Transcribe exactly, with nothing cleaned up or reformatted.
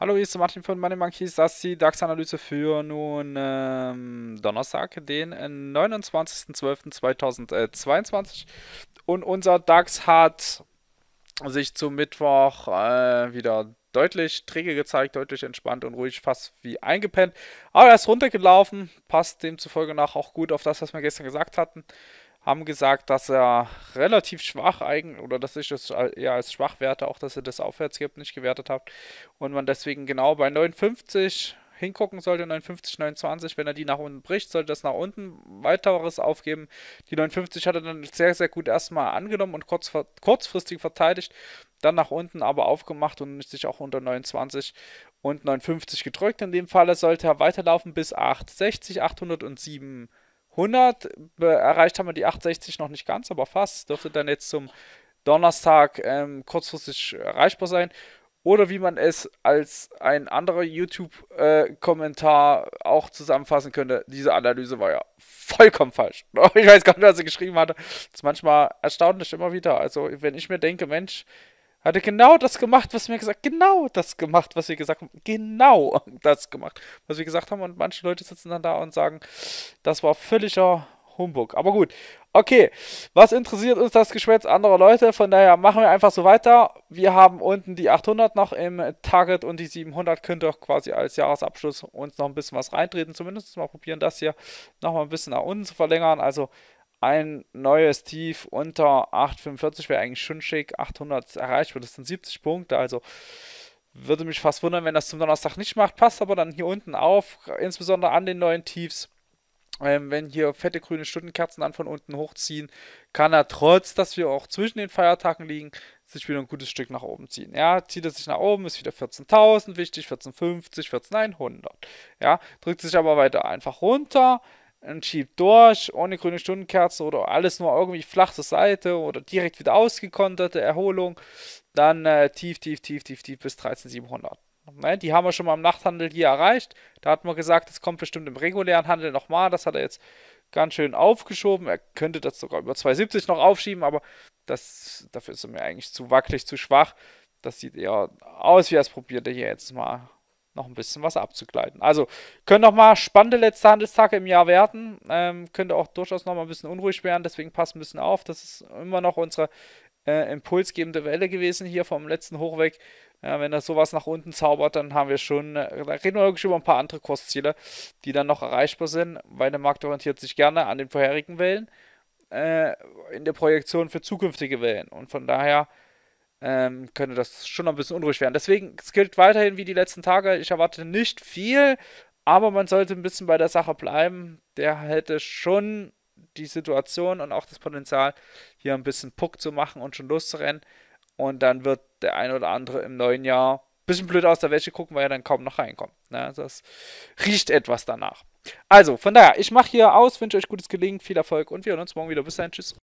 Hallo, hier ist Martin von Money Monkeys, das ist die DAX-Analyse für nun ähm, Donnerstag, den neunundzwanzigsten zwölften zweitausendzweiundzwanzig, und unser DAX hat sich zum Mittwoch äh, wieder deutlich träge gezeigt, deutlich entspannt und ruhig, fast wie eingepennt, aber er ist runtergelaufen, passt demzufolge nach auch gut auf das, was wir gestern gesagt hatten. Haben gesagt, dass er relativ schwach eigen oder dass ich das eher als schwach werte, auch dass ihr das Aufwärtsgap nicht gewertet habt und man deswegen genau bei neunundfünfzig hingucken sollte, neunundfünfzig neunundzwanzig, wenn er die nach unten bricht, sollte das nach unten weiteres aufgeben. Die neunundfünfzig hat er dann sehr, sehr gut erstmal angenommen und kurz, kurzfristig verteidigt, dann nach unten aber aufgemacht und sich auch unter neunundzwanzig und neunundfünfzig gedrückt. In dem Falle sollte er weiterlaufen bis achthundertsechzig, achthundertsieben. hundert erreicht haben wir die achthundertsechzig noch nicht ganz, aber fast. Dürfte dann jetzt zum Donnerstag ähm, kurzfristig erreichbar sein. Oder wie man es als ein anderer YouTube-Kommentar äh, auch zusammenfassen könnte, diese Analyse war ja vollkommen falsch. Ich weiß gar nicht, was er geschrieben hatte. Das ist manchmal erstaunlich immer wieder. Also wenn ich mir denke, Mensch, hatte genau das gemacht, was wir gesagt haben. Genau das gemacht, was wir gesagt haben. Genau das gemacht, was wir gesagt haben. Und manche Leute sitzen dann da und sagen, das war völliger Humbug. Aber gut, okay. Was interessiert uns das Geschwätz anderer Leute? Von daher machen wir einfach so weiter. Wir haben unten die achthundert noch im Target und die siebenhundert könnte auch quasi als Jahresabschluss uns noch ein bisschen was reintreten. Zumindest mal probieren, das hier nochmal ein bisschen nach unten zu verlängern. Also ein neues Tief unter achthundertfünfundvierzig wäre eigentlich schon schick. achthundert erreicht wird, das sind siebzig Punkte. Also würde mich fast wundern, wenn das zum Donnerstag nicht macht. Passt aber dann hier unten auf, insbesondere an den neuen Tiefs. Ähm, wenn hier fette grüne Stundenkerzen dann von unten hochziehen, kann er trotz, dass wir auch zwischen den Feiertagen liegen, sich wieder ein gutes Stück nach oben ziehen. Ja, zieht er sich nach oben, ist wieder vierzehntausend wichtig, vierzehnhundertfünfzig, vierzehnhundert. Ja, drückt sich aber weiter einfach runter. Und schiebt durch, ohne grüne Stundenkerze oder alles nur irgendwie flach zur Seite oder direkt wieder ausgekonterte Erholung. Dann äh, tief, tief, tief, tief, tief bis dreizehntausendsiebenhundert. Ne? Die haben wir schon mal im Nachthandel hier erreicht. Da hat man gesagt, das kommt bestimmt im regulären Handel nochmal. Das hat er jetzt ganz schön aufgeschoben. Er könnte das sogar über zweihundertsiebzig noch aufschieben, aber das, dafür ist er mir eigentlich zu wackelig, zu schwach. Das sieht eher aus, wie er es probiert, hier jetzt mal noch ein bisschen was abzugleiten. Also, können nochmal spannende letzte Handelstage im Jahr werden. Ähm, könnte auch durchaus nochmal ein bisschen unruhig werden, deswegen passt ein bisschen auf. Das ist immer noch unsere äh, impulsgebende Welle gewesen hier vom letzten Hoch weg. Äh, wenn das sowas nach unten zaubert, dann haben wir schon, äh, da reden wir wirklich über ein paar andere Kursziele, die dann noch erreichbar sind, weil der Markt orientiert sich gerne an den vorherigen Wellen äh, in der Projektion für zukünftige Wellen. Und von daher könnte das schon ein bisschen unruhig werden. Deswegen, es gilt weiterhin wie die letzten Tage. Ich erwarte nicht viel, aber man sollte ein bisschen bei der Sache bleiben. Der hätte schon die Situation und auch das Potenzial, hier ein bisschen Puck zu machen und schon loszurennen. Und dann wird der ein oder andere im neuen Jahr ein bisschen blöd aus der Wäsche gucken, weil er dann kaum noch reinkommt. Das riecht etwas danach. Also, von daher, ich mache hier aus, wünsche euch gutes Gelingen, viel Erfolg und wir hören uns morgen wieder. Bis dann, tschüss.